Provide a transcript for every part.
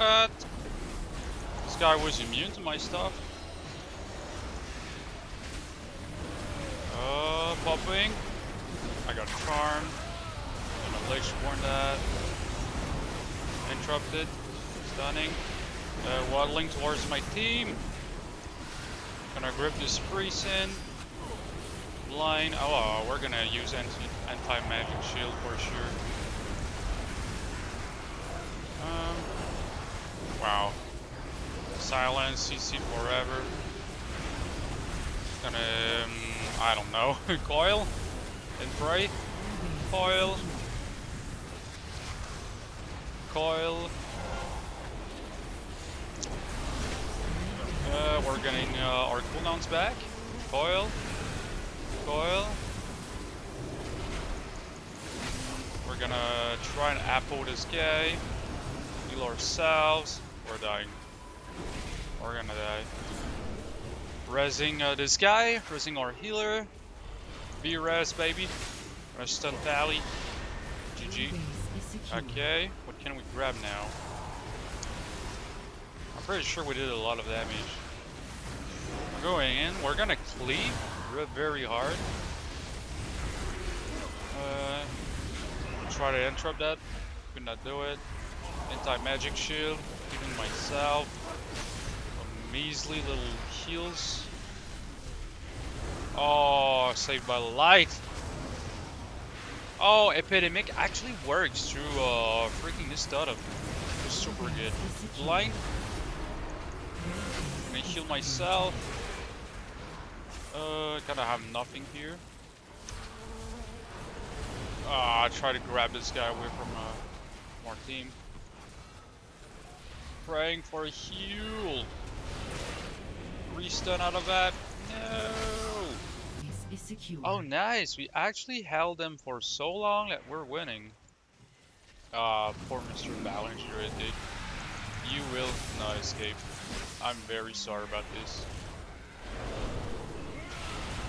What? This guy was immune to my stuff. Popping. I got farm. I'm gonna Lichborne that. Interrupted. Stunning. Waddling towards my team. Gonna grip this priest in. Blind. Oh, we're gonna use anti-magic shield for sure. Wow. Silence, CC forever. Gonna, I don't know, coil and pray. Coil. Coil. We're getting our cooldowns back. Coil. Coil. We're gonna try and apple this guy. Heal ourselves. We're dying. We're gonna die. Rezzing this guy. Rezzing our healer. B-res, baby. Gonna stun Thally. GG. Okay. What can we grab now? I'm pretty sure we did a lot of damage. We're going in. We're gonna cleave very hard. Try to interrupt that. Could not do it. Anti-magic shield. Even myself. Measly little heals. Oh, saved by light. Oh, epidemic actually works through freaking this startup. Super good. Blind. I'm gonna heal myself. Kinda have nothing here. Ah, I try to grab this guy away from our team. Praying for a heal. Restun out of that. No. Oh, nice. We actually held them for so long that we're winning. Poor Mr. Ballinger, I think. You will not escape. I'm very sorry about this.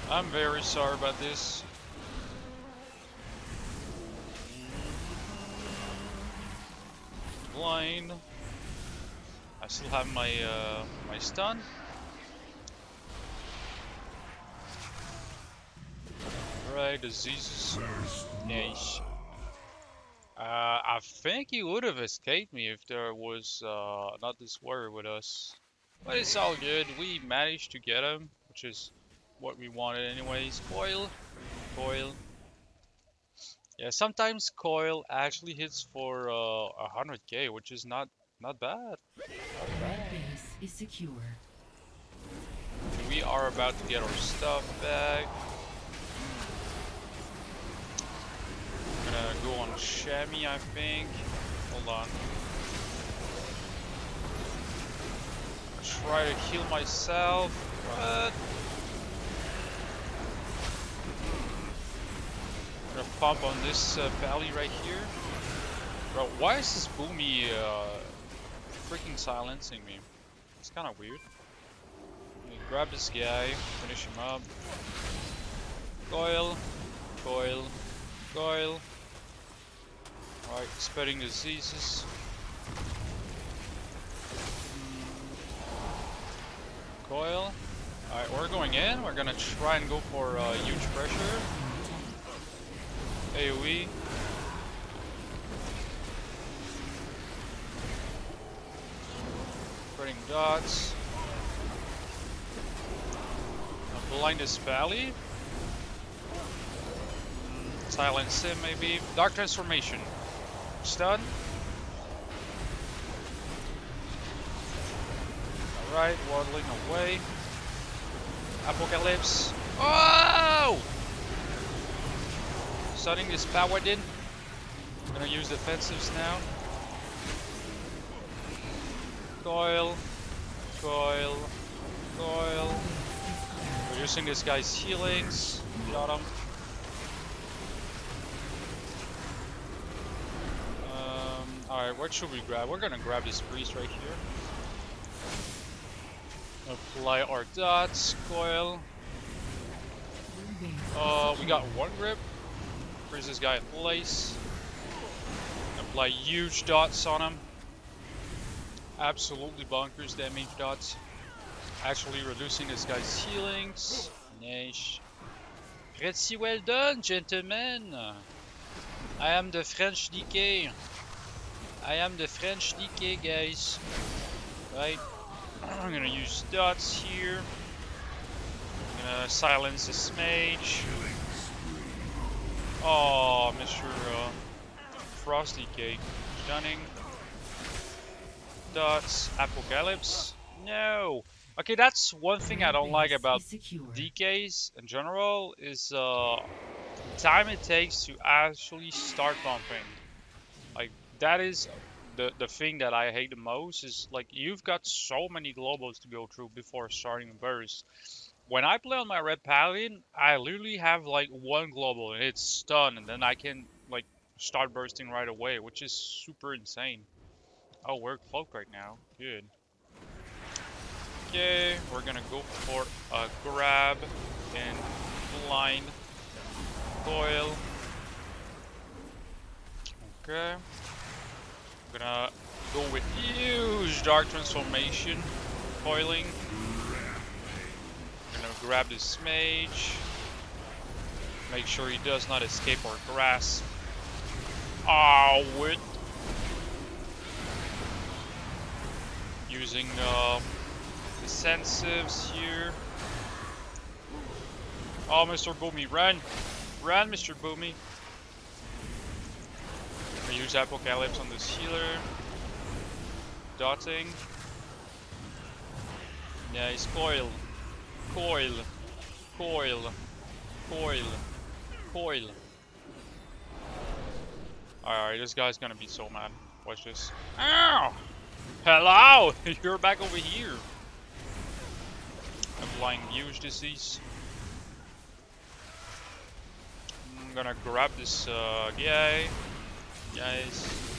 I'm very sorry about this. Blind. I still have my my stun. Right, diseases. Nice. I think he would have escaped me if there was not this warrior with us. But it's all good. We managed to get him, which is what we wanted anyways. Coil. Coil. Yeah, sometimes coil actually hits for 100k, which is not bad. Base is secure. We are about to get our stuff back. I'm gonna go on Shammy, I think. Hold on. I try to heal myself, but I'm gonna pump on this valley right here. Bro, why is this boomy freaking silencing me? It's kind of weird. Let me grab this guy, finish him up. Coil, coil, coil. Alright, spreading diseases. Coil. Alright, we're going in. We're gonna try and go for huge pressure. AOE. Spreading dots. I'll blind this valley. Silence him, maybe. Dark Transformation. Stun. Alright, waddling away. Apocalypse. Oh! Stunning this paladin. I'm gonna use defensives now. Coil. Coil. Coil. Reducing this guy's healings. Got him. Alright, what should we grab? We're gonna grab this priest right here. Apply our dots, coil. We got one grip. Freeze this guy in place. Apply huge dots on him. absolutely bonkers damage dots. Actually reducing this guy's healings. Nice. Pretty well done, gentlemen. I am the French DK. I am the French DK, guys. Right. I'm gonna use dots here. I'm gonna silence this mage. Oh, Mr. Frost DK. Stunning. Dots. Apocalypse. No. Okay, that's one thing I don't like about DKs in general is time it takes to actually start pumping. Like that is the thing that I hate the most is like you've got so many globals to go through before starting a burst. When I play on my red paladin, I literally have like one global and it's stun, and then I can like start bursting right away, which is super insane. Oh, we're cloaked right now. Good. Okay, we're gonna go for a grab and blind coil. Okay, I'm gonna go with huge dark transformation coiling. I'm gonna grab this mage, make sure he does not escape or grasp. Ah, oh, with using the sensitives here. Oh, Mr. Boomy, run! Run, Mr. Boomy! I use Apocalypse on this healer. Dotting. Nice, coil. Coil. Coil. Coil. Coil. Alright, this guy's gonna be so mad. Watch this. Ow! Hello! You're back over here! Applying huge disease. I'm gonna grab this guy. Guys.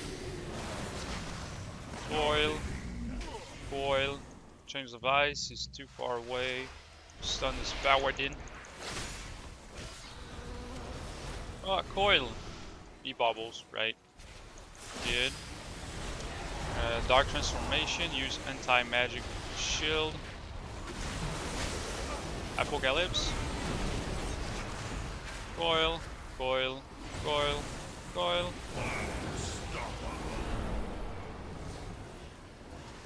Coil. Coil. Change the vice. He's too far away. Stun this paladin. Oh, coil. He bubbles, right? Good. Dark transformation. Use anti-magic shield. Apocalypse. Coil, coil, coil, coil.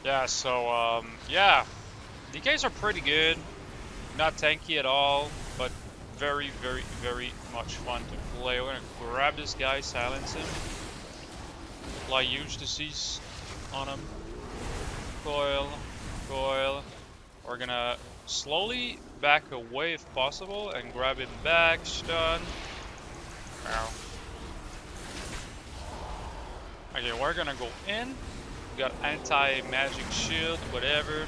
Yeah, so, yeah. DKs are pretty good. Not tanky at all, but very, very, very much fun to play. We're gonna grab this guy, silence him. Apply huge disease on him. Coil, coil. We're gonna slowly back away if possible and grab him back. Stun. Ow. Okay, we're gonna go in. We got anti-magic shield, whatever.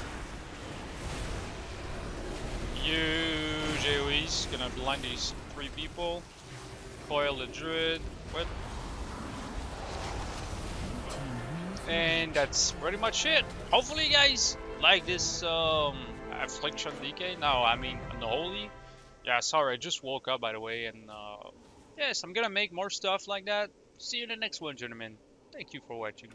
Huge AOE's gonna blind these three people. Coil the druid. What? And that's pretty much it. Hopefully you guys like this Affliction DK. No, I mean Unholy. Yeah, sorry, I just woke up by the way, and yes, I'm gonna make more stuff like that. See you in the next one, gentlemen. Thank you for watching.